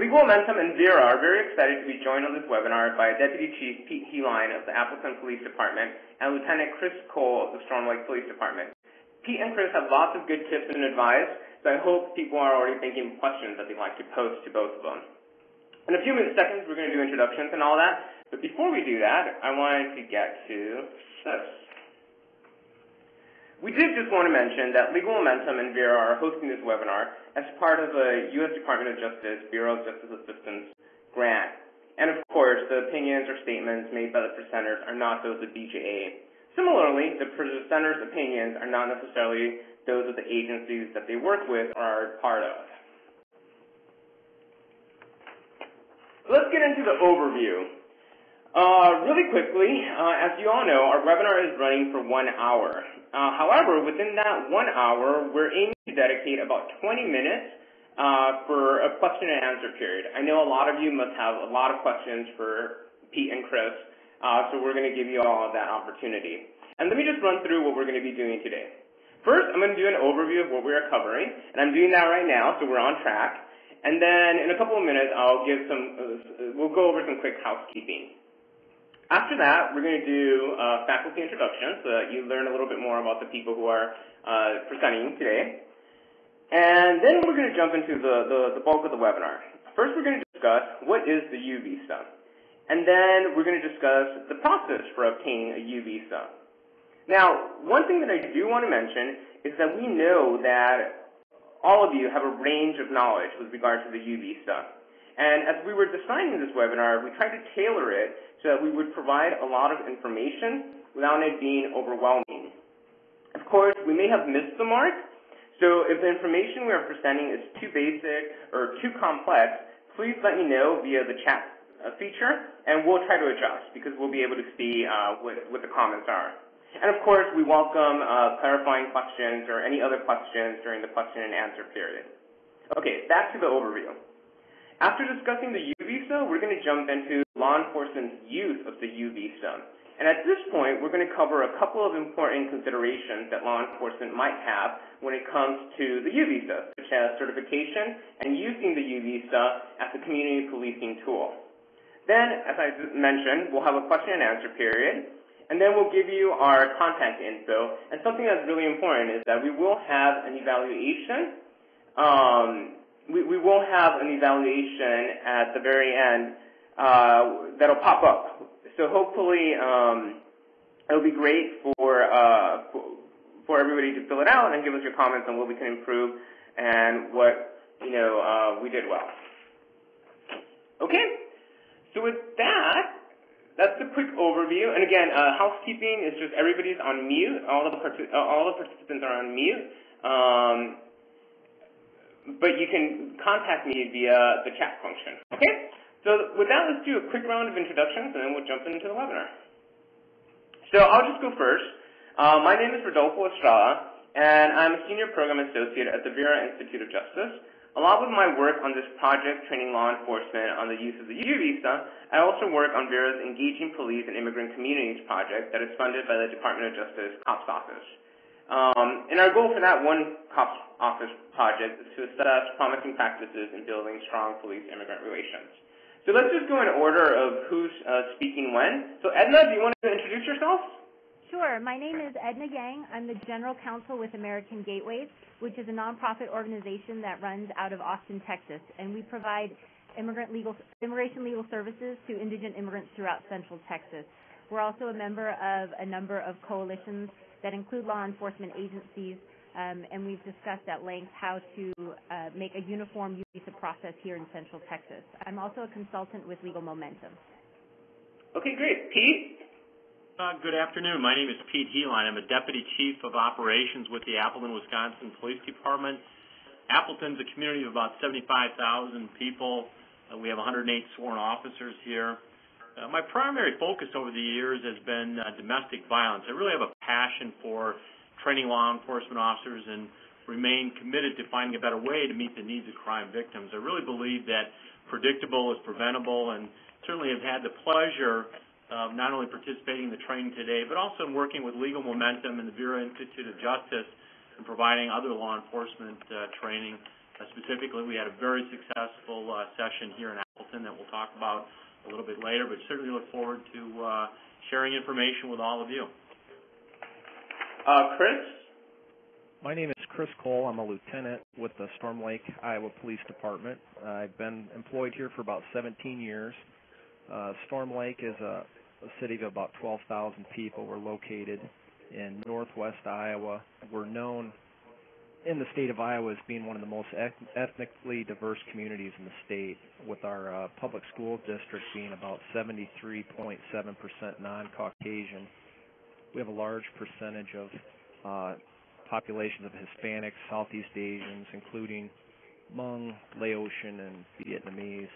Legal Momentum and Vera are very excited to be joined on this webinar by Deputy Chief Pete Helein of the Appleton Police Department and Lieutenant Chris Cole of the Storm Lake Police Department. Pete and Chris have lots of good tips and advice, so I hope people are already thinking of questions that they'd like to post to both of them. In a few seconds, we're going to do introductions and all that, but before we do that, I wanted to get to this. We did just want to mention that Legal Momentum and Vera are hosting this webinar as part of a U.S. Department of Justice, Bureau of Justice Assistance grant. And of course, the opinions or statements made by the presenters are not those of BJA. Similarly, the presenters' opinions are not necessarily those of the agencies that they work with or are part of. Let's get into the overview. Really quickly, as you all know, our webinar is running for 1 hour. However, within that 1 hour, we're aiming to dedicate about 20 minutes for a question and answer period. I know a lot of you must have a lot of questions for Pete and Chris, so we're going to give you all of that opportunity. And let me just run through what we're going to be doing today. First, I'm going to do an overview of what we are covering, and I'm doing that right now, so we're on track. And then in a couple of minutes, I'll give some. We'll go over some quick housekeeping. After that, we're going to do faculty introductions so that you learn a little bit more about the people who are presenting today. And then we're going to jump into the bulk of the webinar. First, we're going to discuss what is the U-Visa. And then we're going to discuss the process for obtaining a U-Visa. Now, one thing that I do want to mention is that we know that all of you have a range of knowledge with regard to the U-Visa. And as we were designing this webinar, we tried to tailor it so that we would provide a lot of information without it being overwhelming. Of course, we may have missed the mark, so if the information we are presenting is too basic or too complex, please let me know via the chat feature, and we'll try to adjust because we'll be able to see what the comments are. And of course, we welcome clarifying questions or any other questions during the question and answer period. Okay, back to the overview. After discussing the U-Visa, we're going to jump into law enforcement's use of the U-Visa. And at this point, we're going to cover a couple of important considerations that law enforcement might have when it comes to the U-Visa, such as certification and using the U-Visa as a community policing tool. Then, as I mentioned, we'll have a question and answer period, and then we'll give you our contact info. And something that's really important is that we will have an evaluation. We will have an evaluation at the very end that'll pop up. So hopefully it'll be great for everybody to fill it out and give us your comments on what we can improve and what we did well. Okay, so with that, that's the quick overview. And again, housekeeping is just everybody's on mute. All the participants are on mute. But you can contact me via the chat function. Okay? So with that, let's do a quick round of introductions, and then we'll jump into the webinar. So I'll just go first. My name is Rodolfo Estrada, and I'm a Senior Program Associate at the Vera Institute of Justice. Along with my work on this project training law enforcement on the use of the U-Visa, I also work on Vera's Engaging Police and Immigrant Communities project that is funded by the Department of Justice COPS Office. And our goal for that one COPS Office project is to assess promising practices in building strong police-immigrant relations. So let's just go in order of who's speaking when. So Edna, do you want to introduce yourself? Sure. My name is Edna Yang. I'm the General Counsel with American Gateways, which is a nonprofit organization that runs out of Austin, Texas, and we provide immigration legal services to indigent immigrants throughout Central Texas. We're also a member of a number of coalitions that include law enforcement agencies, and we've discussed at length how to make a uniform U-Visa process here in Central Texas. I'm also a consultant with Legal Momentum. Okay, great. Pete? Good afternoon. My name is Pete Helein. I'm a Deputy Chief of Operations with the Appleton, Wisconsin Police Department. Appleton's a community of about 75,000 people. We have 108 sworn officers here. My primary focus over the years has been domestic violence. I really have a passion for training law enforcement officers and remain committed to finding a better way to meet the needs of crime victims. I really believe that predictable is preventable, and certainly have had the pleasure of not only participating in the training today, but also in working with Legal Momentum and the Bureau Institute of Justice and providing other law enforcement training Specifically, we had a very successful session here in Appleton that we'll talk about a little bit later, but certainly look forward to sharing information with all of you. Chris? My name is Chris Cole. I'm a lieutenant with the Storm Lake, Iowa Police Department. I've been employed here for about 17 years. Storm Lake is a city of about 12,000 people. We're located in Northwest Iowa. We're known in the state of Iowa as being one of the most ethnically diverse communities in the state, with our public school district being about 73.7% non-Caucasian. We have a large percentage of populations of Hispanics, Southeast Asians, including Hmong, Laotian, and Vietnamese.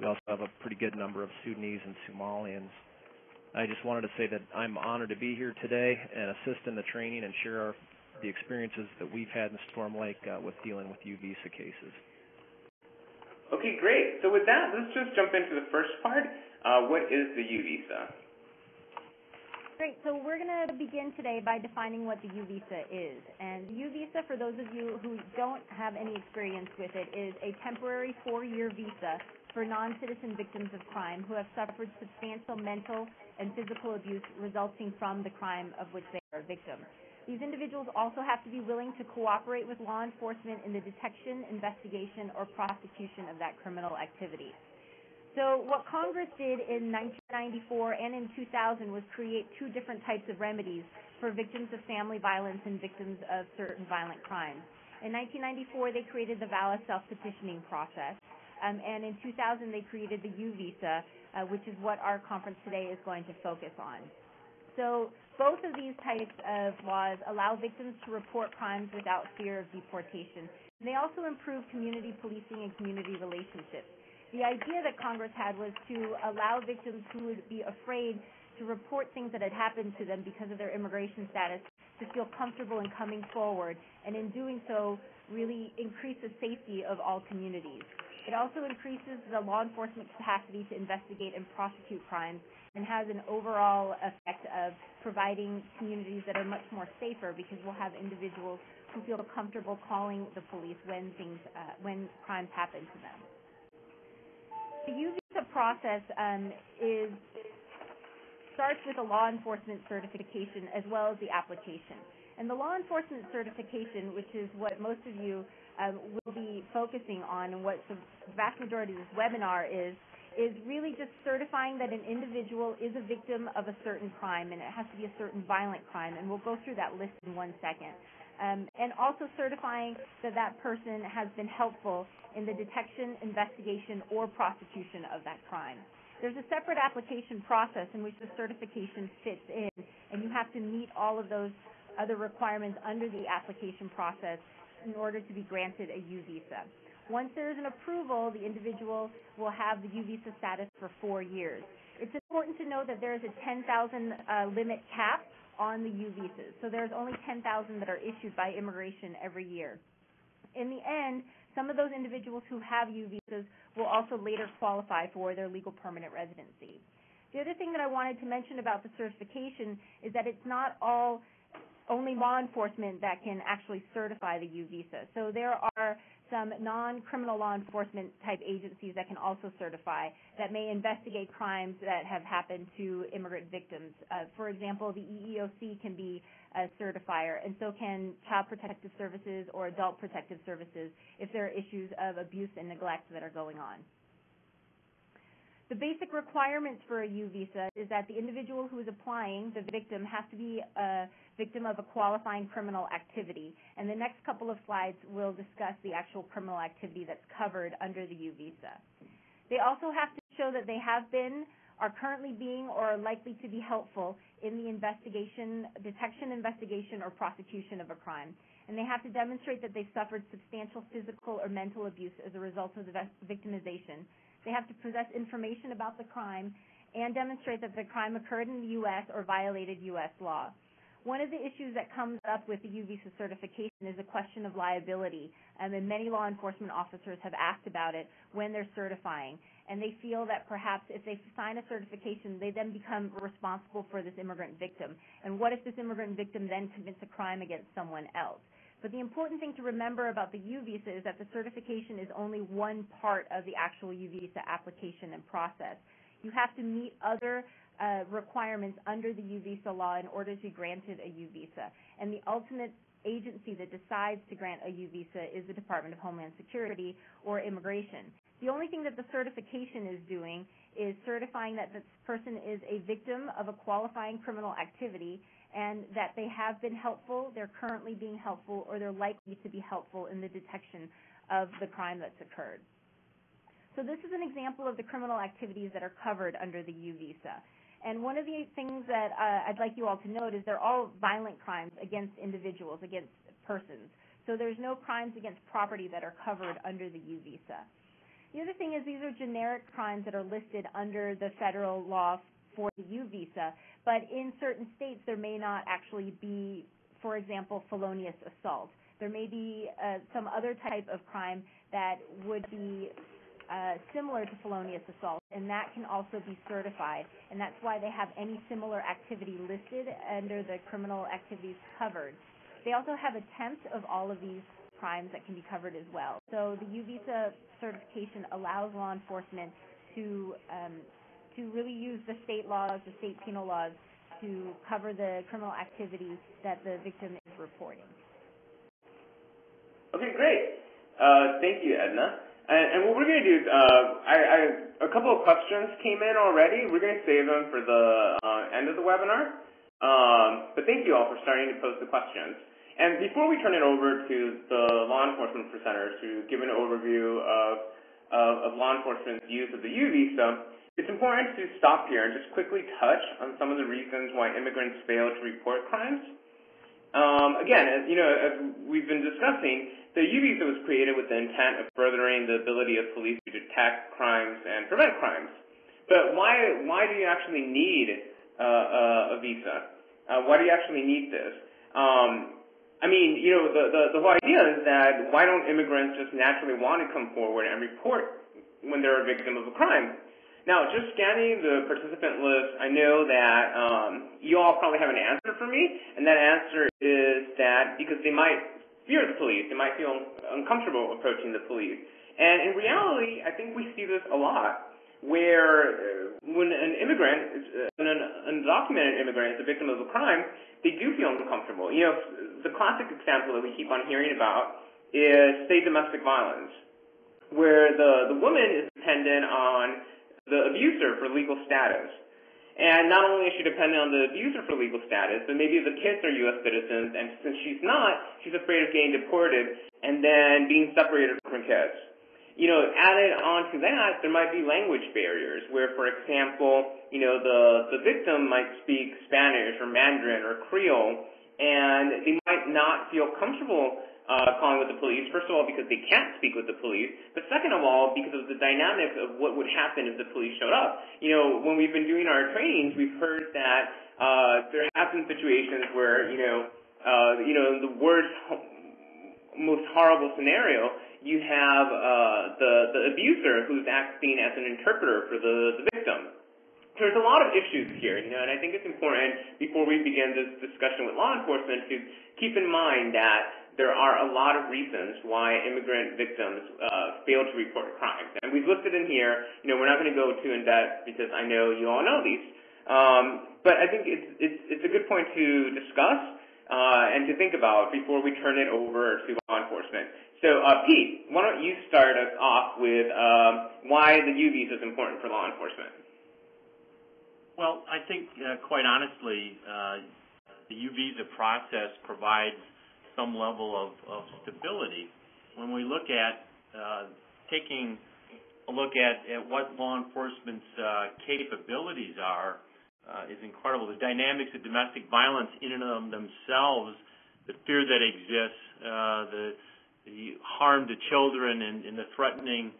We also have a pretty good number of Sudanese and Somalians. I just wanted to say that I'm honored to be here today and assist in the training and share the experiences that we've had in Storm Lake with dealing with U-Visa cases. Okay, great. So with that, let's just jump into the first part. What is the U-Visa? Great. So we're going to begin today by defining what the U-Visa is. And the U-Visa, for those of you who don't have any experience with it, is a temporary four-year visa for non-citizen victims of crime who have suffered substantial mental and physical abuse resulting from the crime of which they are a victim. These individuals also have to be willing to cooperate with law enforcement in the detection, investigation, or prosecution of that criminal activity. So what Congress did in 1994 and in 2000 was create two different types of remedies for victims of family violence and victims of certain violent crimes. In 1994, they created the VAWA self-petitioning process, and in 2000, they created the U-Visa, which is what our conference today is going to focus on. So both of these types of laws allow victims to report crimes without fear of deportation. And they also improve community policing and community relationships. The idea that Congress had was to allow victims who would be afraid to report things that had happened to them because of their immigration status to feel comfortable in coming forward, and in doing so really increase the safety of all communities. It also increases the law enforcement capacity to investigate and prosecute crimes, and has an overall effect of providing communities that are much more safer, because we'll have individuals who feel comfortable calling the police when crimes happen to them. The U-Visa process starts with a law enforcement certification as well as the application. And the law enforcement certification, which is what most of you will be focusing on, and what the vast majority of this webinar is really just certifying that an individual is a victim of a certain crime, and it has to be a certain violent crime, and we'll go through that list in one second. And also certifying that that person has been helpful in the detection, investigation, or prosecution of that crime. There's a separate application process in which the certification fits in, and you have to meet all of those other requirements under the application process in order to be granted a U-Visa. Once there is an approval, the individual will have the U-Visa status for 4 years. It's important to know that there is a 10,000 limit cap on the U-Visas, so there's only 10,000 that are issued by immigration every year. In the end, some of those individuals who have U-Visas will also later qualify for their legal permanent residency. The other thing that I wanted to mention about the certification is that it's not only law enforcement that can actually certify the U-Visa. So there are some non-criminal law enforcement type agencies that can also certify, that may investigate crimes that have happened to immigrant victims. For example, the EEOC can be a certifier, and so can Child Protective Services or Adult Protective Services if there are issues of abuse and neglect that are going on. The basic requirements for a U-Visa is that the individual who is applying, the victim, has to be a victim of a qualifying criminal activity. And the next couple of slides will discuss the actual criminal activity that's covered under the U-Visa. They also have to show that they have been, are currently being, or are likely to be helpful in the investigation, detection, investigation, or prosecution of a crime. And they have to demonstrate that they suffered substantial physical or mental abuse as a result of the victimization. They have to possess information about the crime and demonstrate that the crime occurred in the U.S. or violated U.S. law. One of the issues that comes up with the U-Visa certification is the question of liability, and many law enforcement officers have asked about it when they're certifying, and they feel that perhaps if they sign a certification, they then become responsible for this immigrant victim. And what if this immigrant victim then commits a crime against someone else? But the important thing to remember about the U visa is that the certification is only one part of the actual U visa application and process. You have to meet other requirements under the U visa law in order to be granted a U visa. And the ultimate agency that decides to grant a U visa is the Department of Homeland Security or Immigration. The only thing that the certification is doing is certifying that this person is a victim of a qualifying criminal activity and that they have been helpful, they're currently being helpful, or they're likely to be helpful in the detection of the crime that's occurred. So this is an example of the criminal activities that are covered under the U visa. And one of the things that I'd like you all to note is they're all violent crimes against individuals, against persons. So there's no crimes against property that are covered under the U visa. The other thing is these are generic crimes that are listed under the federal law for the U visa, but in certain states there may not actually be, for example, felonious assault. There may be some other type of crime that would be similar to felonious assault, and that can also be certified, and that's why they have any similar activity listed under the criminal activities covered. They also have attempts of all of these crimes that can be covered as well. So the U visa certification allows law enforcement to really use the state laws, the state penal laws, to cover the criminal activity that the victim is reporting. Okay, great. Thank you, Edna. And what we're going to do is, a couple of questions came in already. We're going to save them for the end of the webinar. But thank you all for starting to post the questions. And before we turn it over to the law enforcement presenters to give an overview of law enforcement's use of the U visa, it's important to stop here and just quickly touch on some of the reasons why immigrants fail to report crimes. Again, as we've been discussing, the U visa was created with the intent of furthering the ability of police to detect crimes and prevent crimes. But why do you actually need a visa? Why do you actually need this? The whole idea is that why don't immigrants just naturally want to come forward and report when they're a victim of a crime? Now, just scanning the participant list, I know that you all probably have an answer for me, and that answer is that because they might fear the police, they might feel uncomfortable approaching the police. And in reality, I think we see this a lot, where when an undocumented immigrant is a victim of a crime, they do feel uncomfortable. The classic example that we keep on hearing about is, say, domestic violence, where the woman is dependent on the abuser for legal status. And not only is she dependent on the abuser for legal status, but maybe the kids are U.S. citizens, and since she's not, she's afraid of getting deported and then being separated from her kids. Added on to that, there might be language barriers where, for example, the victim might speak Spanish or Mandarin or Creole, and they might not feel comfortable calling with the police, first of all, because they can't speak with the police, but second of all, because of the dynamics of what would happen if the police showed up. When we've been doing our trainings, we've heard that there have been situations where, the worst, most horrible scenario, you have the abuser who's acting as an interpreter for the victim. So there's a lot of issues here, and I think it's important before we begin this discussion with law enforcement to keep in mind that there are a lot of reasons why immigrant victims fail to report crimes. And we've listed in here, we're not going to go too in depth because I know you all know these. But I think it's a good point to discuss and to think about before we turn it over to law enforcement. So, Pete, why don't you start us off with why the U visa is important for law enforcement? Well, I think, quite honestly, the U visa process provides some level of stability. When we look at taking a look at what law enforcement's capabilities are, is incredible. The dynamics of domestic violence in and of themselves, the fear that exists, the harm to children and the threatening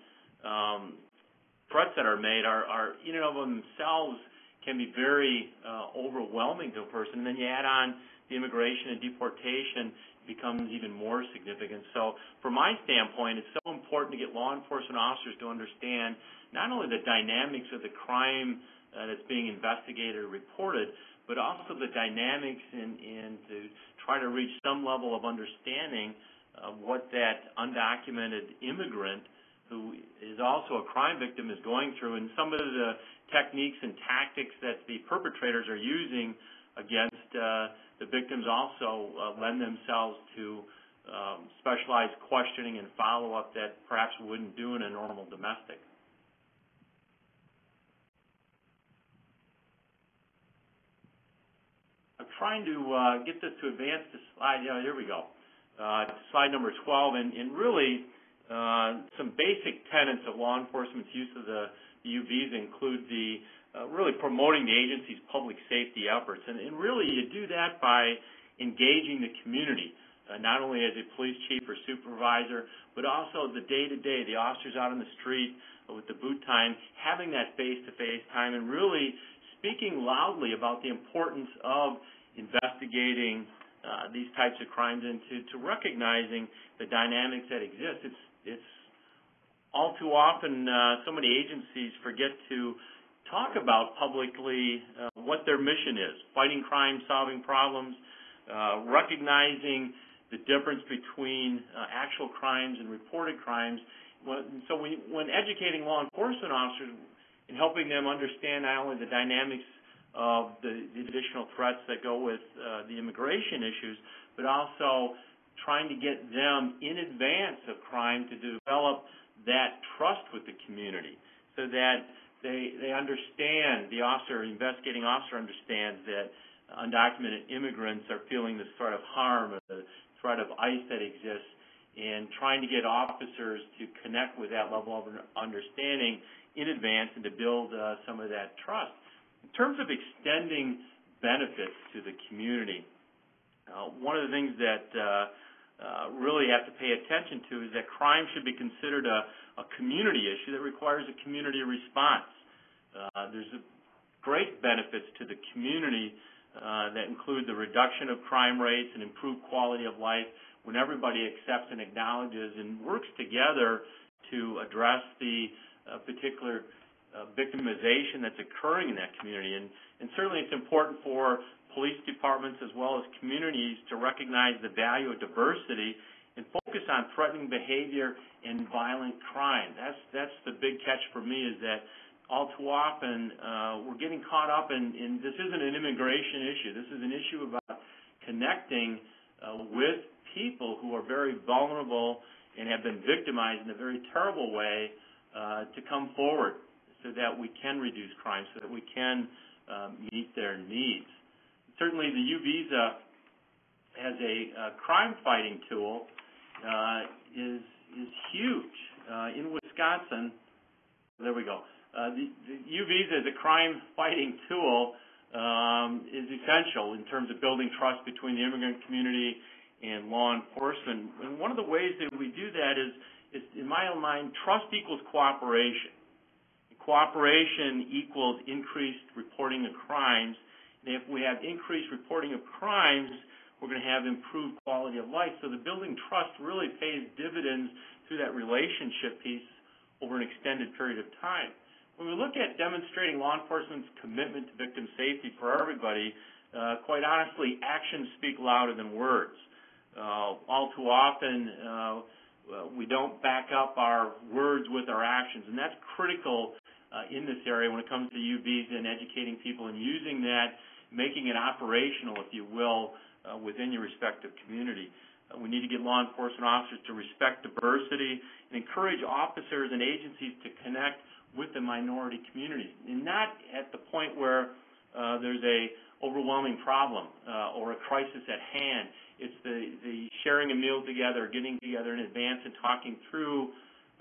threats that are made are in and of themselves can be very overwhelming to a person. And then you add on the immigration and deportation, becomes even more significant. So from my standpoint, it's so important to get law enforcement officers to understand not only the dynamics of the crime that's being investigated or reported, but also the dynamics in to try to reach some level of understanding of what that undocumented immigrant who is also a crime victim is going through, and some of the techniques and tactics that the perpetrators are using against the victims also lend themselves to specialized questioning and follow-up that perhaps we wouldn't do in a normal domestic. I'm trying to get this to advance to slide, yeah, here we go, slide number 12, and really some basic tenets of law enforcement's use of the U-Visa include the really promoting the agency's public safety efforts. And really you do that by engaging the community, not only as a police chief or supervisor, but also the day-to-day, the officers out on the street with the boot time, having that face-to-face time and really speaking loudly about the importance of investigating these types of crimes and to recognizing the dynamics that exist. It's all too often so many agencies forget to talk about publicly what their mission is, fighting crime, solving problems, recognizing the difference between actual crimes and reported crimes. So when educating law enforcement officers and helping them understand not only the dynamics of the additional threats that go with the immigration issues, but also trying to get them in advance of crime to develop that trust with the community so that they understand, the officer, investigating officer understands that undocumented immigrants are feeling the threat of harm or the threat of ICE that exists, and trying to get officers to connect with that level of understanding in advance and to build some of that trust. In terms of extending benefits to the community, one of the things that really have to pay attention to is that crime should be considered a community issue that requires a community response. There's great benefits to the community that include the reduction of crime rates and improved quality of life when everybody accepts and acknowledges and works together to address the particular victimization that's occurring in that community. And certainly it's important for police departments as well as communities to recognize the value of diversity and focus on threatening behavior and violent crime. That's the big catch for me, is that all too often we're getting caught up in this isn't an immigration issue. This is an issue about connecting with people who are very vulnerable and have been victimized in a very terrible way to come forward, so that we can reduce crime, so that we can meet their needs. Certainly the U-Visa as a crime-fighting tool is huge. In Wisconsin, there we go, the U-Visa as a crime-fighting tool is essential in terms of building trust between the immigrant community and law enforcement. And one of the ways that we do that is in my own mind, trust equals cooperation. Cooperation equals increased reporting of crimes, and if we have increased reporting of crimes, we're going to have improved quality of life. So the building trust really pays dividends through that relationship piece over an extended period of time. When we look at demonstrating law enforcement's commitment to victim safety for everybody, quite honestly, actions speak louder than words. All too often, we don't back up our words with our actions, and that's critical in this area when it comes to U-Visa and educating people and using that, making it operational, if you will, within your respective community. We need to get law enforcement officers to respect diversity and encourage officers and agencies to connect with the minority community, and not at the point where there's a overwhelming problem or a crisis at hand. It's the sharing a meal together, getting together in advance and talking through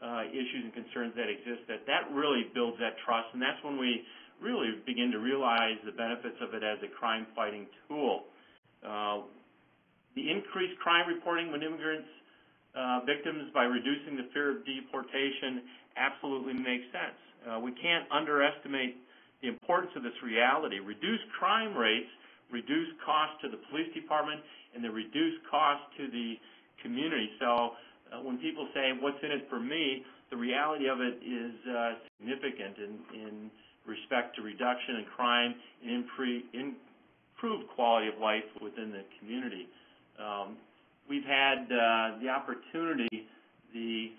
issues and concerns that exist, that really builds that trust, and that's when we really begin to realize the benefits of it as a crime-fighting tool. The increased crime reporting when immigrants victims by reducing the fear of deportation absolutely makes sense. We can't underestimate the importance of this reality. Reduce crime rates, reduce cost to the police department, and the reduced cost to the community. So when people say, what's in it for me, the reality of it is significant in respect to reduction in crime and improve quality of life within the community. We've had the opportunity, the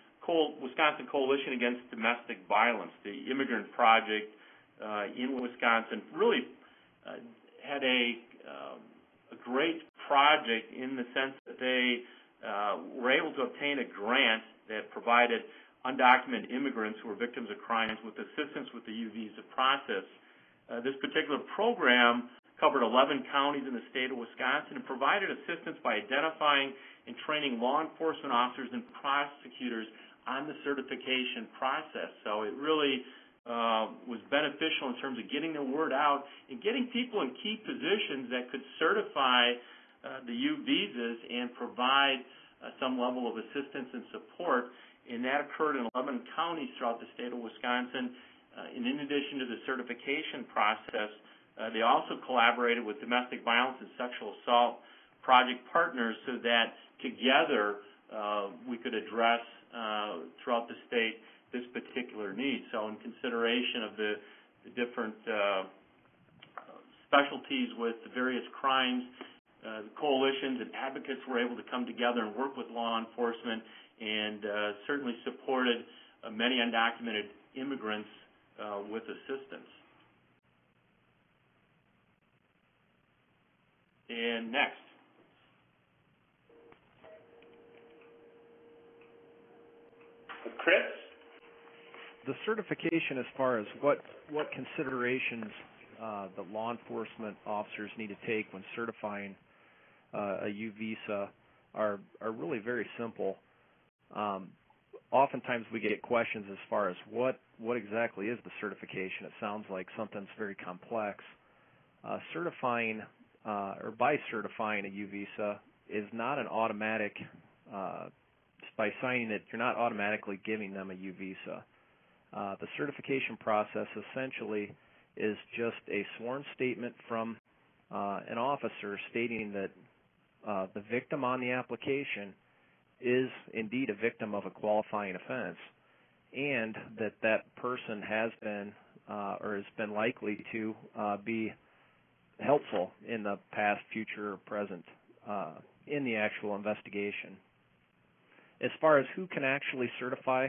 Wisconsin Coalition Against Domestic Violence, the Immigrant Project in Wisconsin, really had a great project in the sense that they were able to obtain a grant that provided undocumented immigrants who were victims of crimes with assistance with the U-Visa process. This particular program covered 11 counties in the state of Wisconsin and provided assistance by identifying and training law enforcement officers and prosecutors on the certification process. So it really was beneficial in terms of getting the word out and getting people in key positions that could certify the U visas and provide some level of assistance and support. And that occurred in 11 counties throughout the state of Wisconsin. And in addition to the certification process, they also collaborated with domestic violence and sexual assault project partners so that together we could address throughout the state this particular need. So in consideration of the different specialties with the various crimes, the coalitions and advocates were able to come together and work with law enforcement and certainly supported many undocumented immigrants with assistance. And next. Chris? The certification, as far as what considerations the law enforcement officers need to take when certifying a U visa are really very simple. Oftentimes we get questions as far as what exactly is the certification. It sounds like something's very complex. By certifying a U visa is not an automatic, by signing it, you're not automatically giving them a U visa. The certification process essentially is just a sworn statement from an officer stating that the victim on the application is indeed a victim of a qualifying offense, and that that person has been or has been likely to be helpful in the past, future, or present in the actual investigation. As far as who can actually certify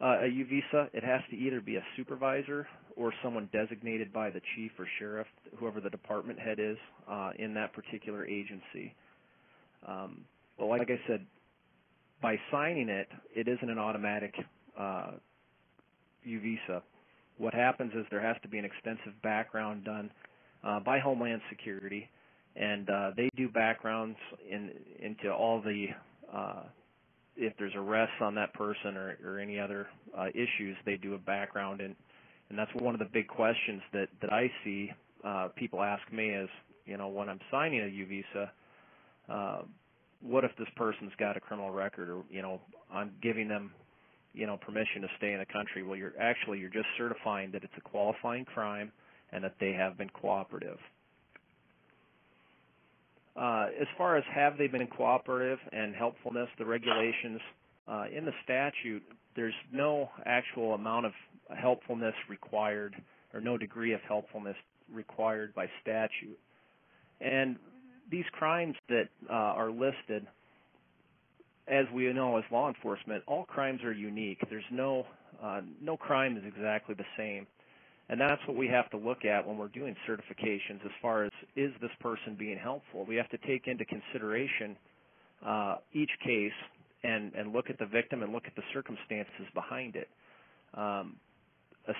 a U visa, it has to either be a supervisor or someone designated by the chief or sheriff, whoever the department head is in that particular agency. But like I said, by signing it, it isn't an automatic U visa. What happens is there has to be an extensive background done by Homeland Security, and they do backgrounds into all the if there's arrests on that person or any other issues, they do a background, and that's one of the big questions that I see people ask me is, you know, when I'm signing a U visa, what if this person's got a criminal record, or, you know, I'm giving them, you know, permission to stay in the country. Well, you're just certifying that it's a qualifying crime and that they have been cooperative. As far as have they been cooperative and helpfulness, the regulations in the statute, there's no actual amount of helpfulness required or no degree of helpfulness required by statute. And these crimes that are listed, as we know as law enforcement, all crimes are unique. There's no crime is exactly the same. And that's what we have to look at when we're doing certifications as far as, is this person being helpful? We have to take into consideration each case and look at the victim and look at the circumstances behind it,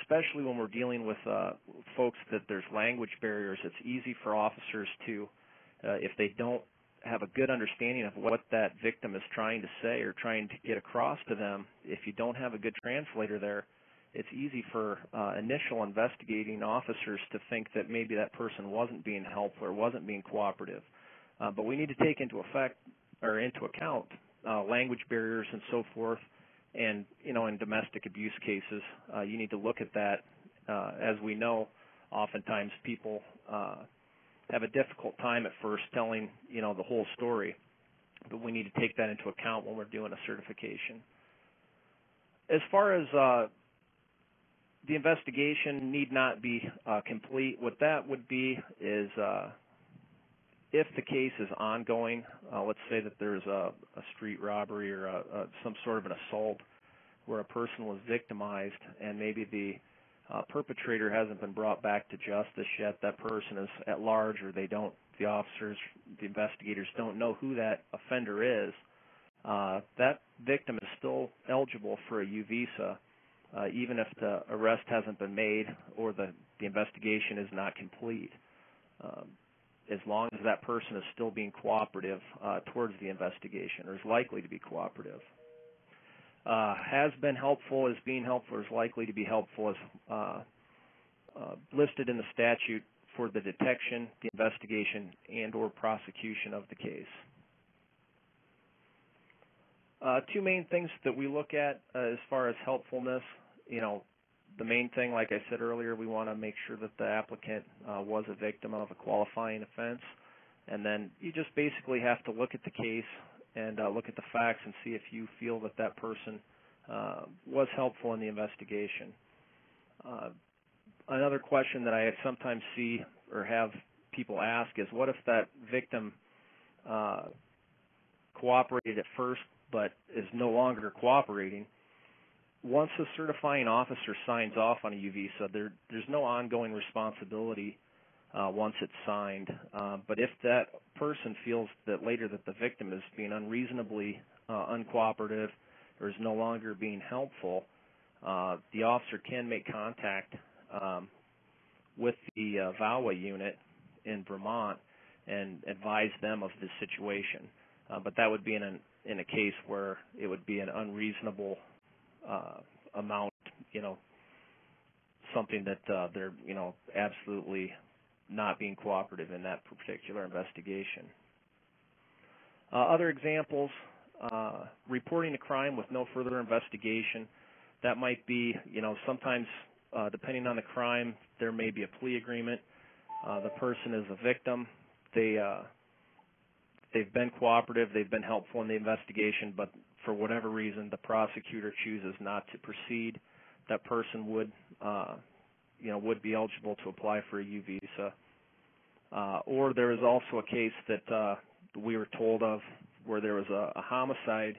especially when we're dealing with folks that there's language barriers. It's easy for officers to, if they don't have a good understanding of what that victim is trying to say or trying to get across to them, if you don't have a good translator there, it's easy for initial investigating officers to think that maybe that person wasn't being helpful or wasn't being cooperative. But we need to take into account language barriers and so forth. And, you know, in domestic abuse cases, you need to look at that. As we know, oftentimes people have a difficult time at first telling, you know, the whole story. But we need to take that into account when we're doing a certification. As far as the investigation need not be complete. What that would be is if the case is ongoing, let's say that there's a street robbery or some sort of an assault where a person was victimized and maybe the perpetrator hasn't been brought back to justice yet, that person is at large, or they don't, the officers, the investigators don't know who that offender is, that victim is still eligible for a U visa, even if the arrest hasn't been made or the investigation is not complete, as long as that person is still being cooperative towards the investigation, or is likely to be cooperative. Has been helpful, is being helpful, or is likely to be helpful is listed in the statute for the detection, the investigation, and or prosecution of the case. Two main things that we look at as far as helpfulness, you know, the main thing, like I said earlier, we want to make sure that the applicant was a victim of a qualifying offense. And then you just basically have to look at the case and look at the facts and see if you feel that that person was helpful in the investigation. Another question that I sometimes see or have people ask is, what if that victim cooperated at first but is no longer cooperating? Once the certifying officer signs off on a U visa, there's no ongoing responsibility once it's signed. But if that person feels that later that the victim is being unreasonably uncooperative or is no longer being helpful, the officer can make contact with the VAWA unit in Vermont and advise them of the situation. But that would be in a case where it would be an unreasonable amount, you know, something that they're, you know, absolutely not being cooperative in that particular investigation. Other examples, reporting a crime with no further investigation. That might be, you know, sometimes depending on the crime, there may be a plea agreement. The person is a victim. They've been cooperative, they've been helpful in the investigation, but for whatever reason, the prosecutor chooses not to proceed. That person would be eligible to apply for a U visa. Or there is also a case that we were told of where there was a homicide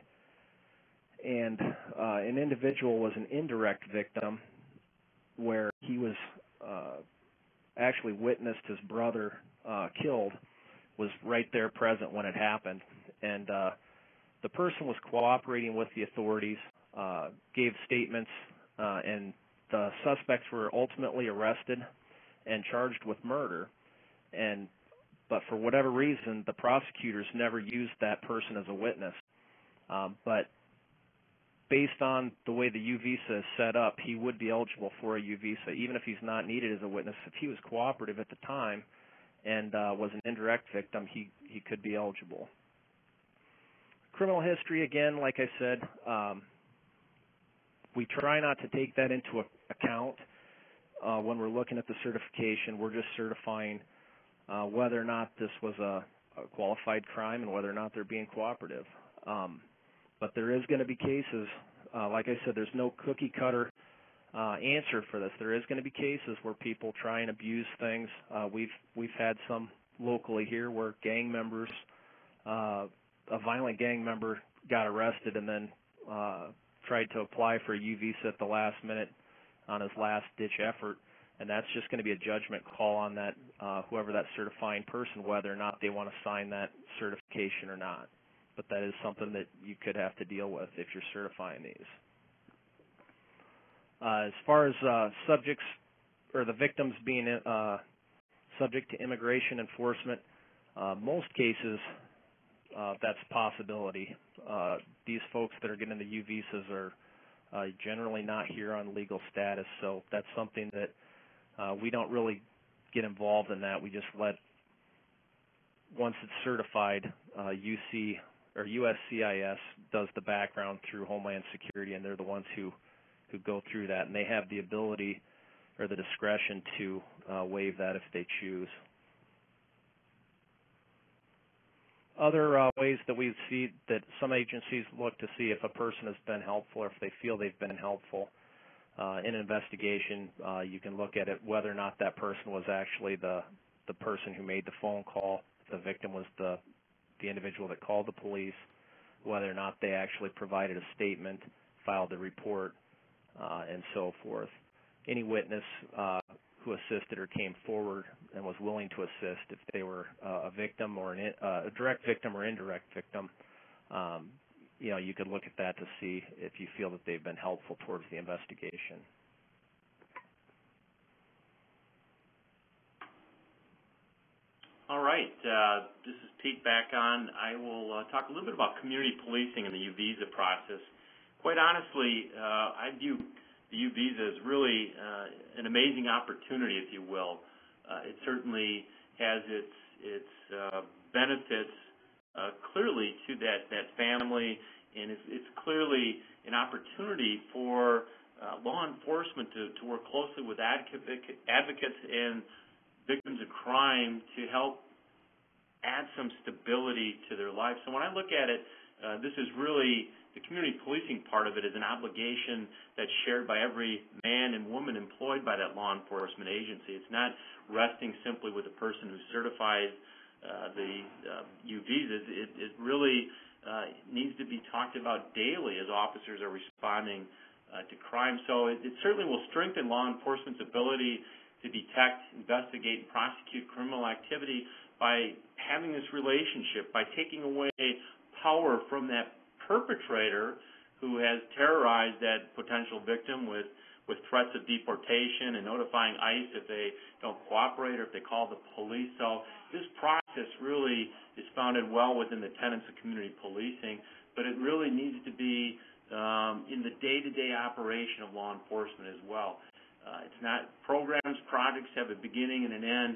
and an individual was an indirect victim, where he was actually witnessed his brother killed, was right there present when it happened. And the person was cooperating with the authorities, gave statements, and the suspects were ultimately arrested and charged with murder. But for whatever reason, the prosecutors never used that person as a witness. But based on the way the U visa is set up, he would be eligible for a U visa, even if he's not needed as a witness. If he was cooperative at the time and was an indirect victim, he could be eligible. Criminal history, again, like I said, we try not to take that into account when we're looking at the certification. We're just certifying whether or not this was a qualified crime and whether or not they're being cooperative. But there is going to be cases, like I said, there's no cookie-cutter answer for this. There is going to be cases where people try and abuse things. We've had some locally here where gang members, a violent gang member got arrested and then tried to apply for a U visa at the last minute on his last-ditch effort, and that's just going to be a judgment call on that, whoever that certifying person, whether or not they want to sign that certification or not. But that is something that you could have to deal with if you're certifying these. As far as subjects or the victims being subject to immigration enforcement, most cases that's a possibility. These folks that are getting the U visas are generally not here on legal status, so that's something that we don't really get involved in that. We just let, once it's certified, UC or USCIS does the background through Homeland Security, and they're the ones who go through that, and they have the ability or the discretion to waive that if they choose. Other ways that we see that some agencies look to see if a person has been helpful or if they feel they've been helpful in an investigation, you can look at it whether or not that person was actually the person who made the phone call, the victim was the individual that called the police, whether or not they actually provided a statement, filed the report, and so forth. Any witness who assisted or came forward and was willing to assist, if they were a victim or a direct victim or indirect victim, you know, you could look at that to see if you feel that they've been helpful towards the investigation. All right, this is Pete back on. I will talk a little bit about community policing and the U-Visa process. Quite honestly, I view the U-Visa as really an amazing opportunity, if you will. It certainly has its benefits clearly to that family, and it's clearly an opportunity for law enforcement to work closely with advocates and victims of crime to help add some stability to their life. So when I look at it, this is really, the community policing part of it is an obligation that's shared by every man and woman employed by that law enforcement agency. It's not resting simply with the person who certifies the U-Visas. It really needs to be talked about daily as officers are responding to crime. So it certainly will strengthen law enforcement's ability to detect, investigate, and prosecute criminal activity by having this relationship, by taking away power from that perpetrator who has terrorized that potential victim with threats of deportation and notifying ICE if they don't cooperate or if they call the police. So this process really is founded well within the tenets of community policing, but it really needs to be in the day-to-day operation of law enforcement as well. It's not programs, projects have a beginning and an end,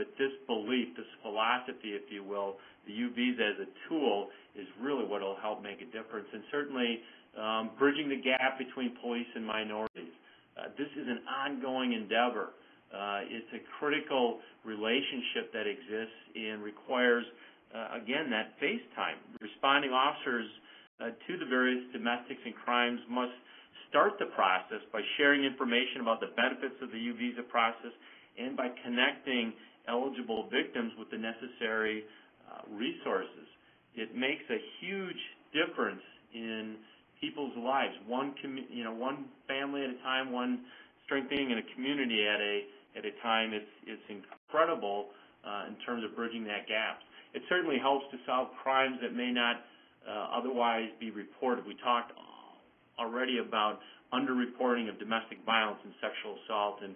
but this belief, this philosophy, if you will, the U-Visa as a tool is really what will help make a difference. And certainly bridging the gap between police and minorities. This is an ongoing endeavor. It's a critical relationship that exists and requires, again, that face time. Responding officers to the various domestics and crimes must start the process by sharing information about the benefits of the U-Visa process and by connecting eligible victims with the necessary resources. It makes a huge difference in people's lives, one family at a time, one strengthening in a community at a time. It's incredible in terms of bridging that gap. It certainly helps to solve crimes that may not otherwise be reported. We talked already about underreporting of domestic violence and sexual assault, and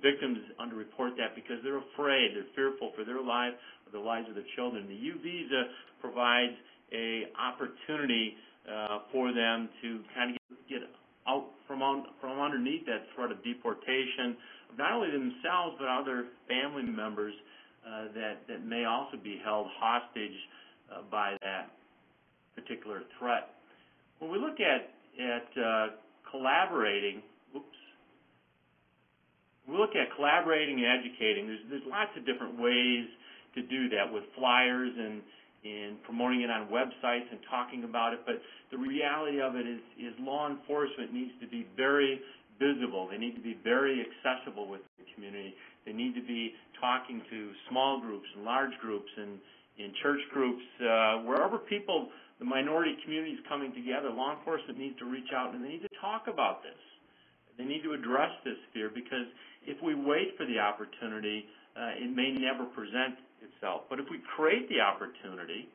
victims underreport that because they're afraid, they're fearful for their lives or the lives of their children. The U-Visa provides a opportunity for them to kind of get out from underneath that threat of deportation, not only themselves but other family members that may also be held hostage by that particular threat. When we look at collaborating and educating. There's lots of different ways to do that with flyers and promoting it on websites and talking about it, but the reality of it is law enforcement needs to be very visible. They need to be very accessible with the community. They need to be talking to small groups and large groups and in church groups, wherever people, the minority communities coming together, law enforcement needs to reach out and they need to talk about this. They need to address this fear, because if we wait for the opportunity, it may never present itself. But if we create the opportunity,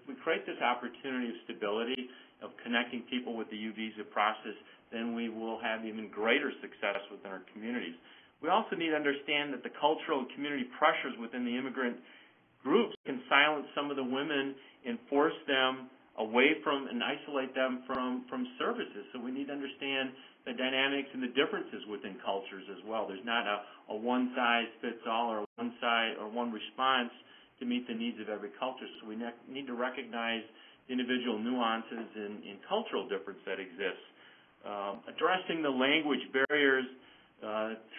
if we create this opportunity of stability, of connecting people with the U-Visa process, then we will have even greater success within our communities. We also need to understand that the cultural and community pressures within the immigrant groups can silence some of the women and force them away from and isolate them from services. So we need to understand the dynamics and the differences within cultures as well. There's not a one-size-fits-all or one response to meet the needs of every culture. So we need to recognize the individual nuances and cultural difference that exists. Addressing the language barriers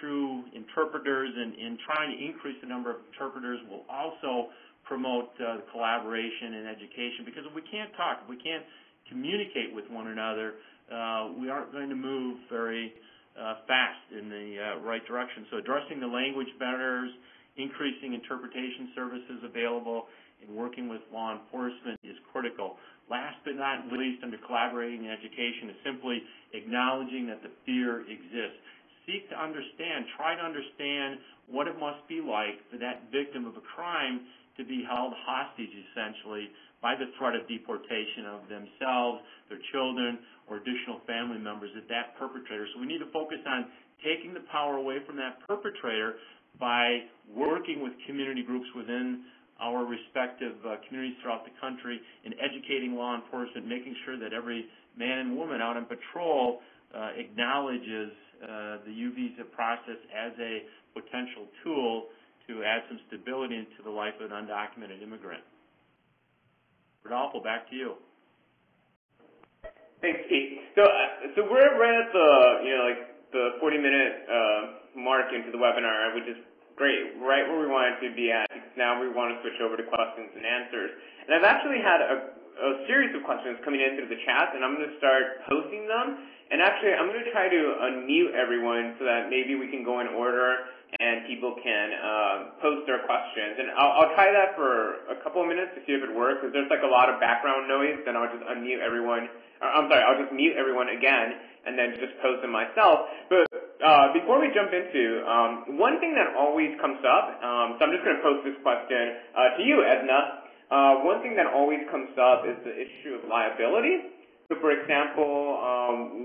through interpreters and trying to increase the number of interpreters will also promote collaboration and education, because if we can't talk, if we can't communicate with one another, we aren't going to move very fast in the right direction. So addressing the language barriers increasing interpretation services available, and working with law enforcement is critical. Last but not least, under collaborating in education, is simply acknowledging that the fear exists. Seek to understand, try to understand what it must be like for that victim of a crime to be held hostage, essentially, by the threat of deportation of themselves, their children, or additional family members of that perpetrator. So we need to focus on taking the power away from that perpetrator by working with community groups within our respective communities throughout the country and educating law enforcement, making sure that every man and woman out on patrol acknowledges the U-Visa process as a potential tool to add some stability into the life of an undocumented immigrant. Rodolfo, back to you. Thanks, Pete. So we're right at the, like the 40-minute mark into the webinar, which is great, right where we wanted to be at. Now we want to switch over to questions and answers. And I've actually had a series of questions coming in through the chat, and I'm going to start posting them. And actually, I'm going to try to unmute everyone so that maybe we can go in order and people can post their questions. And I'll try that for a couple of minutes to see if it works. If there's like a lot of background noise, then I'll just unmute everyone. I'm sorry, I'll just mute everyone again and then just post them myself. But before we jump into, one thing that always comes up, so I'm just going to post this question to you, Edna. One thing that always comes up is the issue of liability. So, for example,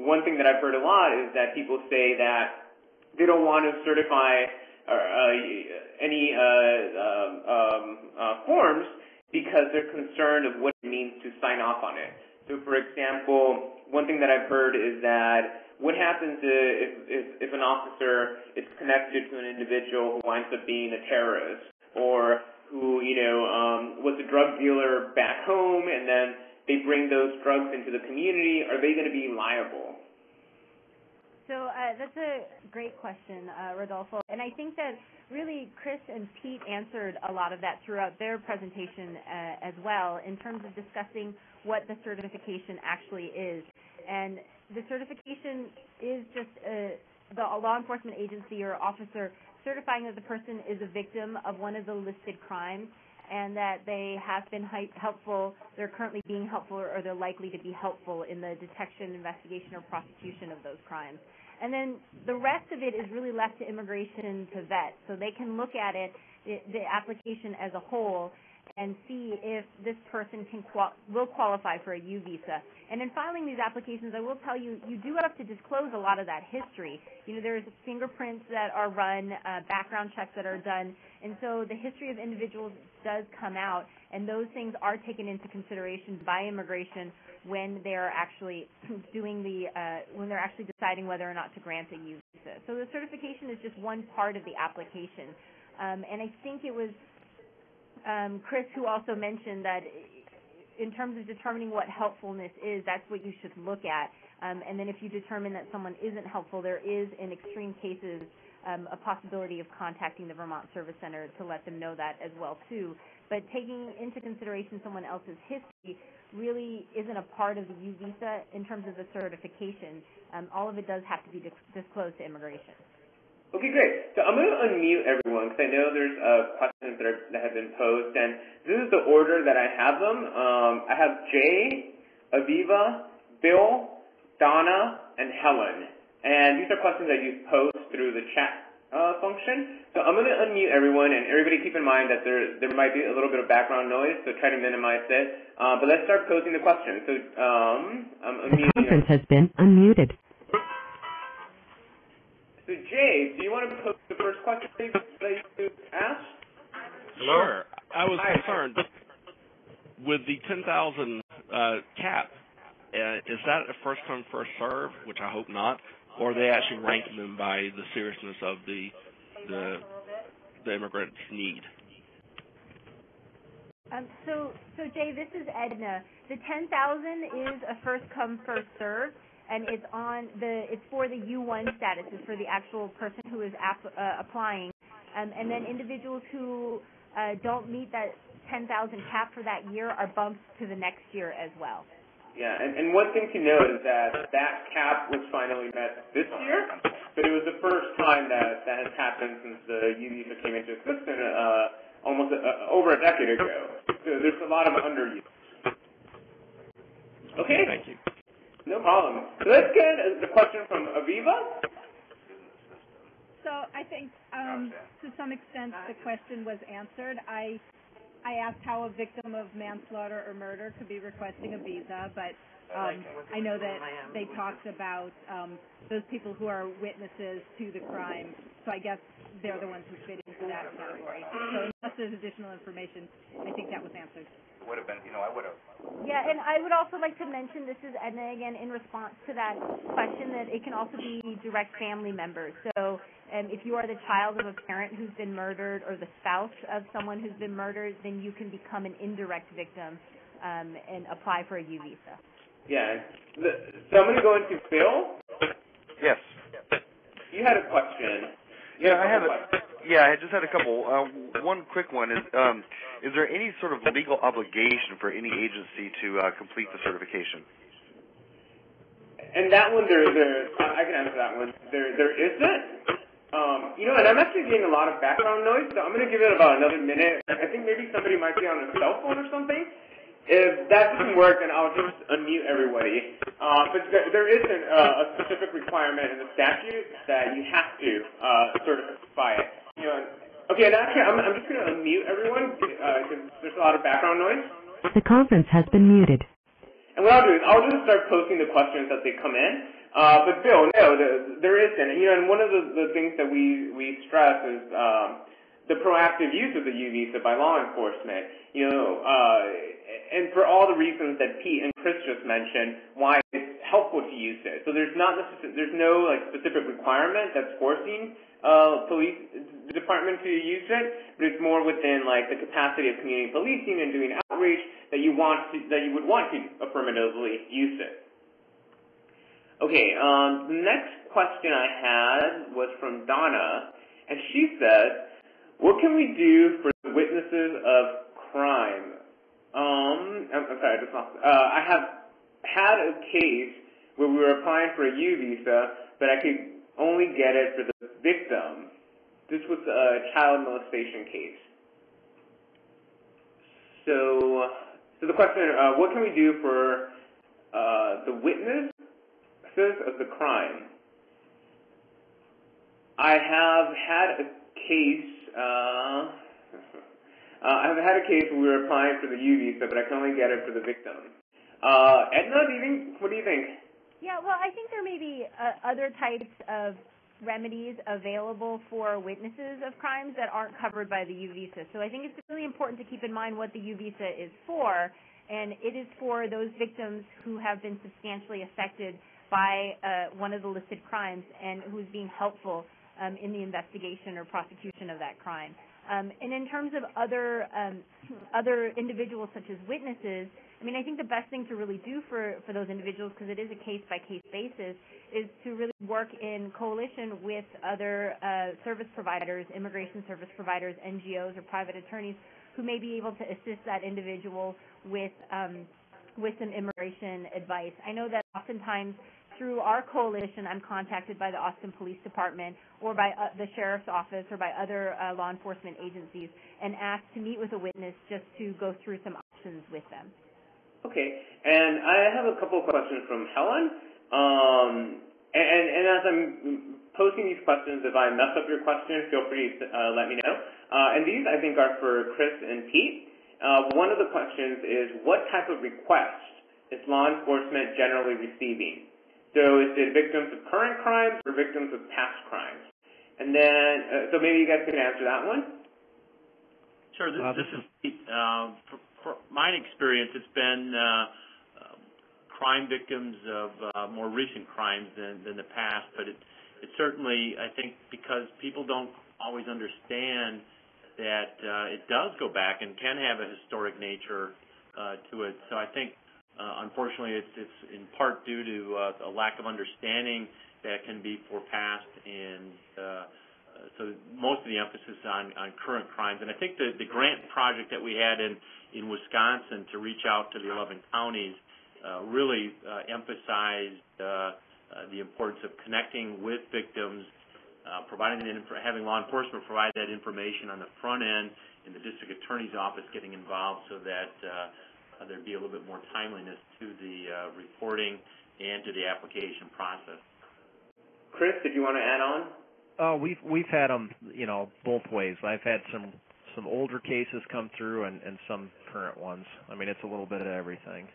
one thing that I've heard a lot is that people say that they don't want to certify any forms because they're concerned of what it means to sign off on it. So, for example, one thing that I've heard is that what happens if an officer is connected to an individual who winds up being a terrorist or who, was a drug dealer back home, and then they bring those drugs into the community, are they going to be liable? So that's a great question, Rodolfo. And I think that really Chris and Pete answered a lot of that throughout their presentation as well, in terms of discussing what the certification actually is. And the certification is just the law enforcement agency or officer certifying that the person is a victim of one of the listed crimes and that they have been helpful, they're currently being helpful, or they're likely to be helpful in the detection, investigation, or prosecution of those crimes. And then the rest of it is really left to immigration to vet. So they can look at the application as a whole, and see if this person will qualify for a U visa. And in filing these applications, I will tell you, you do have to disclose a lot of that history. There's fingerprints that are run, background checks that are done, and so the history of individuals does come out, and those things are taken into consideration by immigration when they are actually doing when they're actually deciding whether or not to grant a U visa. So the certification is just one part of the application, and I think it was Chris, who also mentioned that in terms of determining what helpfulness is, that's what you should look at. And then if you determine that someone isn't helpful, there is, in extreme cases, a possibility of contacting the Vermont Service Center to let them know that as well, too. But taking into consideration someone else's history really isn't a part of the U visa in terms of the certification. All of it does have to be disclosed to immigration. Okay, great. So I'm going to unmute everyone because I know there's questions that have been posed, and this is the order that I have them. I have Jay, Aviva, Bill, Donna, and Helen, and these are questions that you post through the chat function. So I'm going to unmute everyone, and everybody keep in mind that there might be a little bit of background noise, so try to minimize it. But let's start posing the questions. So I'm unmuting. The conference has been unmuted. So, Jay, do you want to pose the first question that you asked? Sure. I was concerned with the 10,000 cap. Is that a first come, first serve, which I hope not, or are they actually ranking them by the seriousness of the immigrant's need? So Jay, this is Edna. The 10,000 is a first come, first serve. And it's it's for the U1 status. It's for the actual person who is applying, and then individuals who don't meet that 10,000 cap for that year are bumped to the next year as well. Yeah, and one thing to note is that cap was finally met this year. But it was the first time that has happened since the U-Visa came into existence almost over a decade ago. So there's a lot of underuse. Okay. Thank you. No problem. So let's get the question from Aviva. So I think to some extent the question was answered. I asked how a victim of manslaughter or murder could be requesting a visa, but I know that they talked about those people who are witnesses to the crime, so I guess they're the ones who fit into that category. So unless there's additional information, I think that was answered. Would have been, you know, I would have. Yeah, and I would also like to mention, this is Edna again, in response to that question, that it can also be direct family members. So if you are the child of a parent who's been murdered or the spouse of someone who's been murdered, then you can become an indirect victim and apply for a U visa. Yeah. So I'm going to go into Phil. Yes. You had a question. Yeah, I just had a couple. One quick one is there any sort of legal obligation for any agency to complete the certification? And that one, I can answer that one. There isn't. And I'm actually getting a lot of background noise, so I'm going to give it about another minute. I think maybe somebody might be on a cell phone or something. If that doesn't work, then I'll just unmute everybody. But there isn't a specific requirement in the statute that you have to certify it. You know, okay, and actually, I'm just going to unmute everyone because there's a lot of background noise. The conference has been muted. And what I'll do is I'll just start posting the questions as they come in. But Bill, no, there isn't. And, and one of the things that we stress is the proactive use of the U visa by law enforcement. And for all the reasons that Pete and Chris just mentioned, why it's helpful to use it. So there's no like specific requirement that's forcing police department to use it, but it's more within like the capacity of community policing and doing outreach that you would want to affirmatively use it. Okay, the next question I had was from Donna, and she says, what can we do for the witnesses of crime? I'm sorry, I just lost. I have had a case where we were applying for a U visa, but I could only get it for the victim. This was a child molestation case. So the question, what can we do for the witness of the crime? I have had a case where we were applying for the U visa, but I can only get it for the victim. Edna, what do you think? Yeah, well, I think there may be other types of remedies available for witnesses of crimes that aren't covered by the U visa. So I think it's really important to keep in mind what the U visa is for, and it is for those victims who have been substantially affected by one of the listed crimes and who's being helpful in the investigation or prosecution of that crime. And in terms of other individuals such as witnesses, I mean, I think the best thing to really do for those individuals, because it is a case-by-case basis, is to really work in coalition with other service providers, immigration service providers, NGOs, or private attorneys who may be able to assist that individual with some immigration advice. I know that oftentimes through our coalition, I'm contacted by the Austin Police Department or by the Sheriff's Office or by other law enforcement agencies and asked to meet with a witness just to go through some options with them. Okay, and I have a couple of questions from Helen. And as I'm posting these questions, if I mess up your question, feel free to let me know. And these, I think, are for Chris and Pete. One of the questions is, what type of request is law enforcement generally receiving? So is it victims of current crimes or victims of past crimes? And then, so maybe you guys can answer that one. Sure. This is Pete. For my experience, it's been crime victims of more recent crimes than the past, but it certainly, I think, because people don't always understand that it does go back and can have a historic nature to it. So I think, unfortunately, it's in part due to a lack of understanding that can be for past, and so most of the emphasis on current crimes. And I think the grant project that we had in Wisconsin to reach out to the 11 counties really emphasized the importance of connecting with victims, providing having law enforcement provide that information on the front end, and the district attorney's office getting involved so that there'd be a little bit more timeliness to the reporting and to the application process. Chris, did you want to add on? We've had them, both ways. I've had some older cases come through and some current ones. I mean, it's a little bit of everything.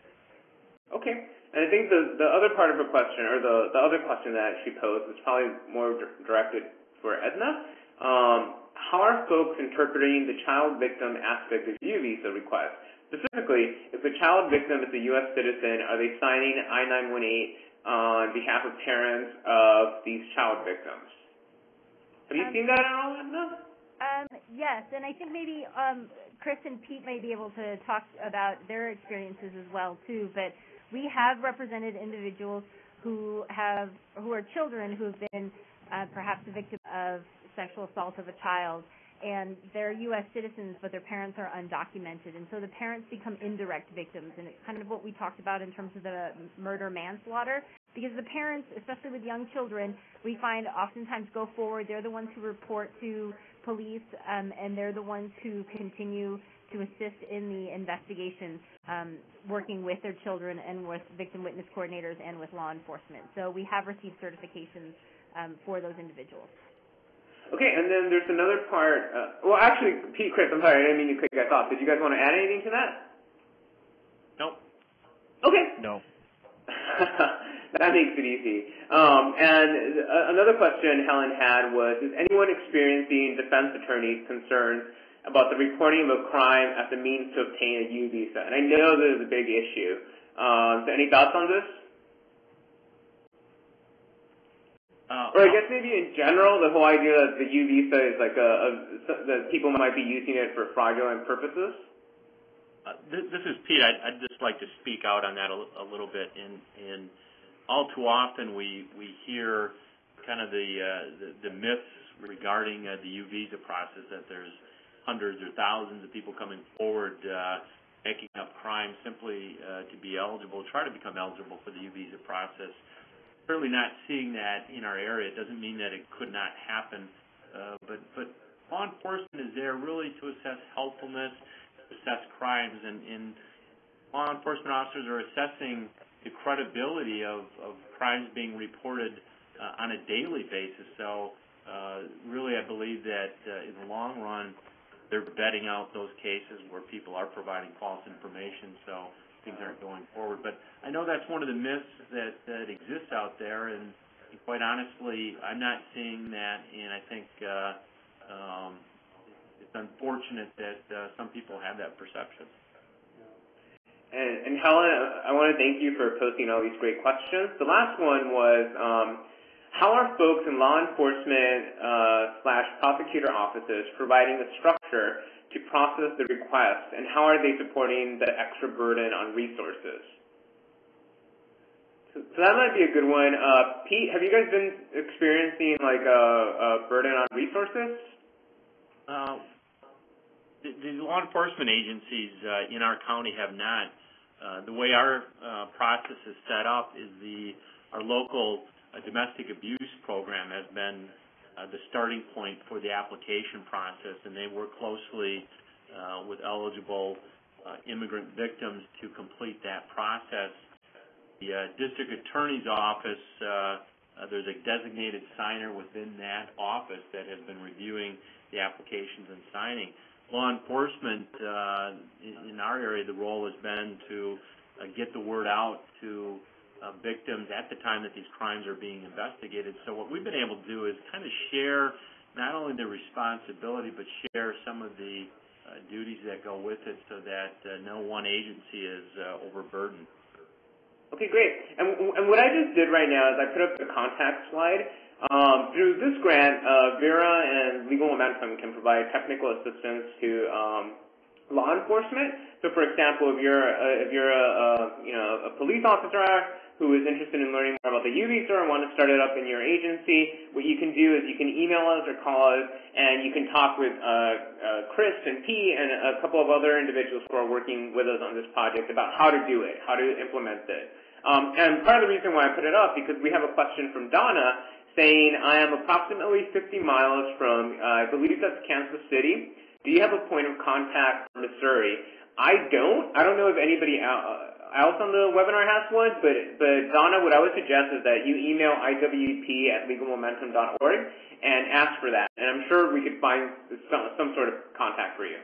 Okay. And I think the other part of her question, or the other question that she posed, is probably more directed for Edna. How are folks interpreting the child victim aspect of U-Visa requests? Specifically, if the child victim is a U.S. citizen, are they signing I-918 on behalf of parents of these child victims? Have you seen that at all, Edna? Yes, and I think maybe Chris and Pete may be able to talk about their experiences as well too. But we have represented individuals who are children who have been perhaps the victim of sexual assault of a child, and they're U.S. citizens, but their parents are undocumented, and so the parents become indirect victims, and it's kind of what we talked about in terms of the murder-manslaughter, because the parents, especially with young children, we find oftentimes go forward. They're the ones who report to police, and they're the ones who continue to assist in the investigation, working with their children and with victim witness coordinators and with law enforcement. So we have received certifications for those individuals. Okay, and then there's another part. Well, actually, Pete, Chris, I'm sorry, I didn't mean to cut you guys off. Did you guys want to add anything to that? Nope. Okay. No. That makes it easy. And another question Helen had was, is anyone experiencing defense attorneys' concerns about the reporting of a crime as the means to obtain a U visa? And I know this is a big issue. So any thoughts on this? Or I guess maybe in general, the whole idea that the U visa is like that people might be using it for fraudulent purposes? This is Pete. I'd just like to speak out on that a little bit. And all too often we hear kind of the myths regarding the U visa process, that there's hundreds or thousands of people coming forward making up crimes simply to be eligible, try to become eligible for the U visa process. Certainly not seeing that in our area. It doesn't mean that it could not happen, but law enforcement is there really to assess helpfulness, assess crimes, and law enforcement officers are assessing the credibility of crimes being reported on a daily basis. So really I believe that in the long run they're vetting out those cases where people are providing false information, so things aren't going forward. But I know that's one of the myths that exists out there, and quite honestly, I'm not seeing that, and I think it's unfortunate that some people have that perception. And Helen, I want to thank you for posting all these great questions. The last one was, how are folks in law enforcement / prosecutor offices providing the structure to process the request, and how are they supporting the extra burden on resources? So that might be a good one. Pete, have you guys been experiencing like a burden on resources? The law enforcement agencies in our county have not. The way our process is set up is our local domestic abuse program has been the starting point for the application process, and they work closely with eligible immigrant victims to complete that process. The district attorney's office, there's a designated signer within that office that has been reviewing the applications and signing. Law enforcement in our area, the role has been to get the word out to victims at the time that these crimes are being investigated. So what we've been able to do is kind of share not only the responsibility, but share some of the duties that go with it so that no one agency is overburdened. Okay, great. And what I just did right now is I put up the contact slide. Through this grant, Vera and Legal Momentum can provide technical assistance to law enforcement. So, for example, if you're a police officer who is interested in learning more about the U-Visa and want to start it up in your agency, what you can do is you can email us or call us, and you can talk with Chris and Pete and a couple of other individuals who are working with us on this project about how to do it, how to implement it. And part of the reason why I put it up, because we have a question from Donna saying, I am approximately 50 miles from, I believe that's Kansas City. Do you have a point of contact for Missouri? I don't know if anybody else on the webinar has one, but Donna, what I would suggest is that you email IWP@legalmomentum.org and ask for that. And I'm sure we could find some sort of contact for you.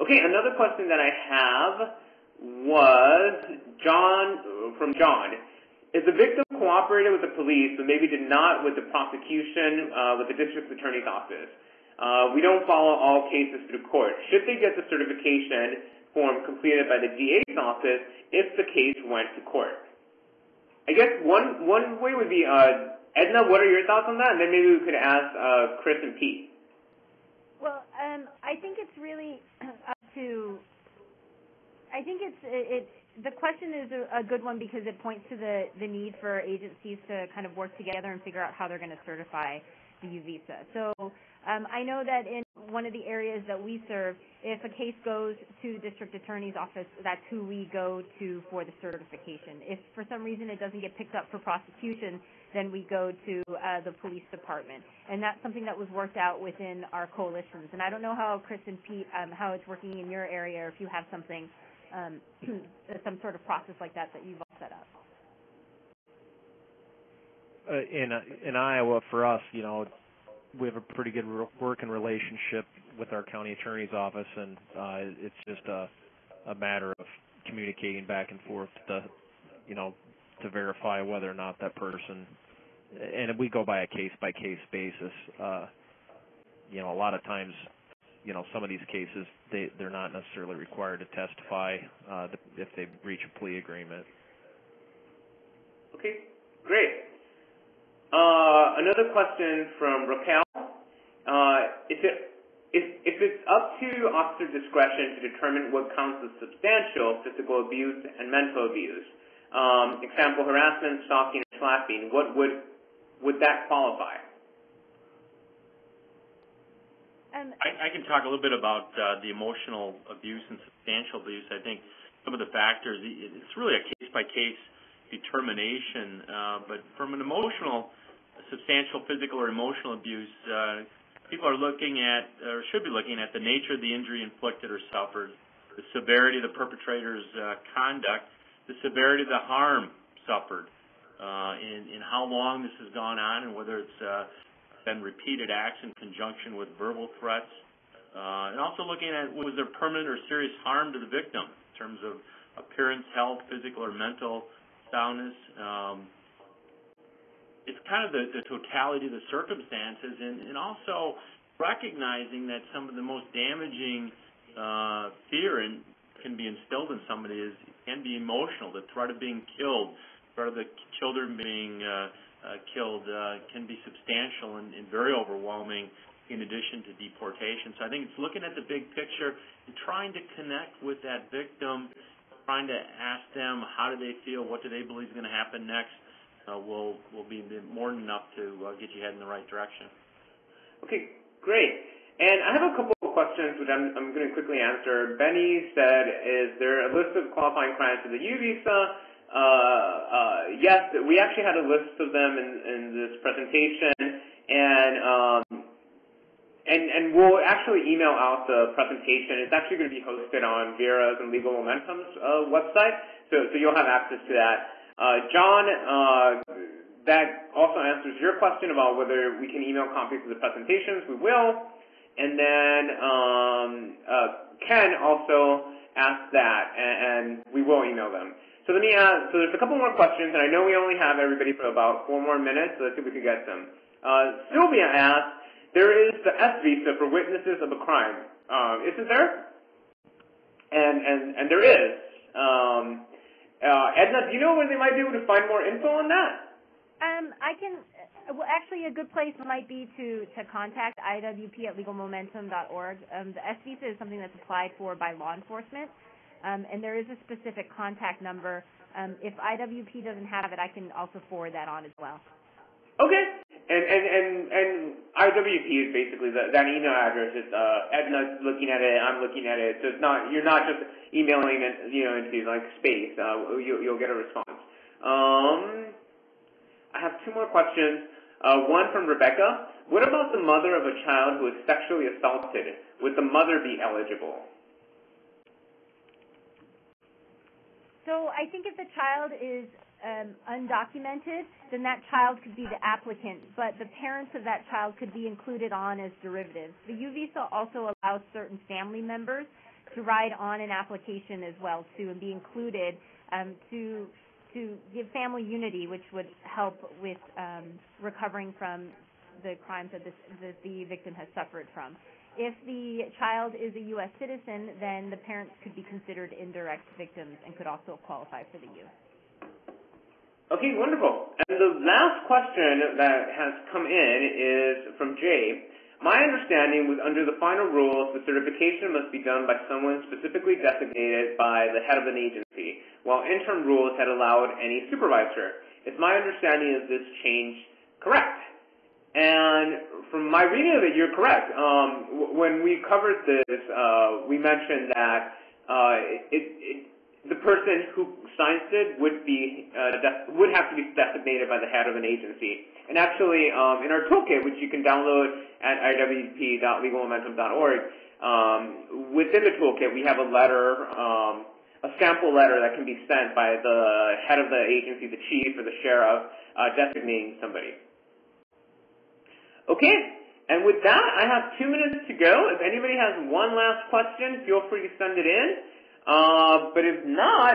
Okay, another question that I have was from John. Is the victim cooperated with the police, but maybe did not with the prosecution, with the district attorney's office? We don't follow all cases through court. Should they get the certification form completed by the DA's office if the case went to court? I guess one way would be, Edna, what are your thoughts on that? And then maybe we could ask Chris and Pete. Well, I think it's really up to, the question is a good one because it points to the need for agencies to kind of work together and figure out how they're going to certify the U-Visa. So I know that in one of the areas that we serve, if a case goes to the district attorney's office, that's who we go to for the certification. If for some reason it doesn't get picked up for prosecution, then we go to the police department. And that's something that was worked out within our coalitions. And I don't know how, Chris and Pete, how it's working in your area, or if you have something, some sort of process like that that you've all set up. In Iowa, for us, you know, we have a pretty good working relationship with our county attorney's office, and it's just a matter of communicating back and forth to, you know, to verify whether or not that person, and we go by a case-by-case basis. You know, a lot of times, you know, some of these cases, they're not necessarily required to testify if they reach a plea agreement. Okay, great. Another question from Raquel. If it's up to officer discretion to determine what counts as substantial physical abuse and mental abuse, example harassment, stalking, or slapping, what would that qualify? I can talk a little bit about the emotional abuse and substantial abuse. I think some of the factors, it's really a case-by-case determination, but from an emotional, substantial physical or emotional abuse, people are looking at, or should be looking at, the nature of the injury inflicted or suffered, the severity of the perpetrator's conduct, the severity of the harm suffered, and how long this has gone on, and whether it's been repeated acts in conjunction with verbal threats, and also looking at was there permanent or serious harm to the victim in terms of appearance, health, physical or mental soundness. It's kind of the totality of the circumstances, and also recognizing that some of the most damaging fear and can be instilled in somebody can be emotional. The threat of being killed, the threat of the children being killed can be substantial and very overwhelming, in addition to deportation. So I think it's looking at the big picture and trying to connect with that victim, trying to ask them how do they feel, what do they believe is going to happen next, will be more than enough to get you headed in the right direction. Okay, great. And I have a couple of questions which I'm going to quickly answer. Benny said, is there a list of qualifying crimes for the U-Visa? Yes, we actually had a list of them in this presentation, and we'll actually email out the presentation. It's actually going to be hosted on Vera's and Legal Momentum's website, so you'll have access to that. John, that also answers your question about whether we can email copies of the presentations. We will. And then Ken also asked that, and we will email them. So let me ask, so there's a couple more questions, and I know we only have everybody for about 4 more minutes, so let's see if we can get them. Sylvia asked, there is the S visa for witnesses of a crime. Isn't there? And there is. Edna, do you know where they might be able to find more info on that? Actually, a good place might be to contact IWP@legalmomentum.org. The S visa is something that's applied for by law enforcement, and there is a specific contact number. If IWP doesn't have it, I can also forward that on as well. Okay, and I IWP is basically that email address. It's Edna's looking at it, I'm looking at it. So it's not, you're not just emailing it, you know, into like space. You'll get a response. I have two more questions. One from Rebecca. What about the mother of a child who is sexually assaulted? Would the mother be eligible? So I think if the child is undocumented, then that child could be the applicant, but the parents of that child could be included on as derivatives. The U-Visa also allows certain family members to ride on an application as well, too, and be included to give family unity, which would help with recovering from the crimes that the victim has suffered from. If the child is a U.S. citizen, then the parents could be considered indirect victims and could also qualify for the U. Okay, wonderful. And the last question that has come in is from Jay. My understanding was under the final rules, the certification must be done by someone specifically designated by the head of an agency, while interim rules had allowed any supervisor. Is my understanding of this change correct? And from my reading of it, you're correct. When we covered this, we mentioned that the person who signs it would have to be designated by the head of an agency. And actually, in our toolkit, which you can download at iwp.legalmomentum.org, within the toolkit, we have a letter, a sample letter that can be sent by the head of the agency, the chief or the sheriff, designating somebody. Okay, and with that, I have 2 minutes to go. If anybody has one last question, feel free to send it in. But if not,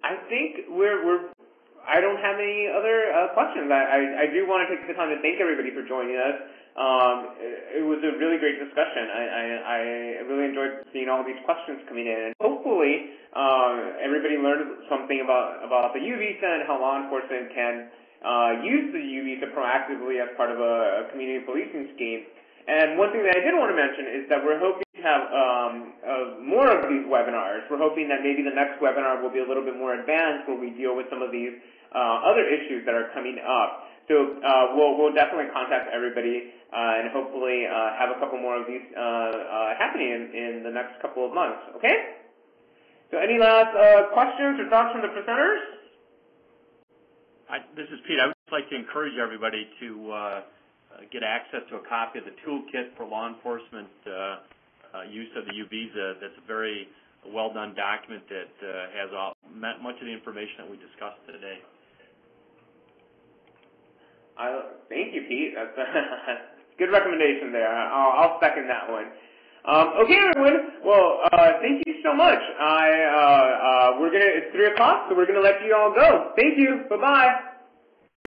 I think I don't have any other questions. I do want to take the time to thank everybody for joining us. It was a really great discussion. I really enjoyed seeing all these questions coming in, and hopefully everybody learned something about the U-Visa and how law enforcement can use the U-Visa proactively as part of a community policing scheme. And one thing that I did want to mention is that we're hoping to have more of these webinars. We're hoping that maybe the next webinar will be a little bit more advanced, where we deal with some of these other issues that are coming up. So we'll definitely contact everybody and hopefully have a couple more of these happening in the next couple of months. Okay? So any last questions or thoughts from the presenters? This is Pete. I would just like to encourage everybody to get access to a copy of the toolkit for law enforcement use of the U-Visa. That's a very well-done document that has much of the information that we discussed today. Thank you, Pete. That's a good recommendation there. I'll second that one. Okay, everyone. Well, thank you so much. It's 3 o'clock, so we're gonna let you all go. Thank you. Bye-bye.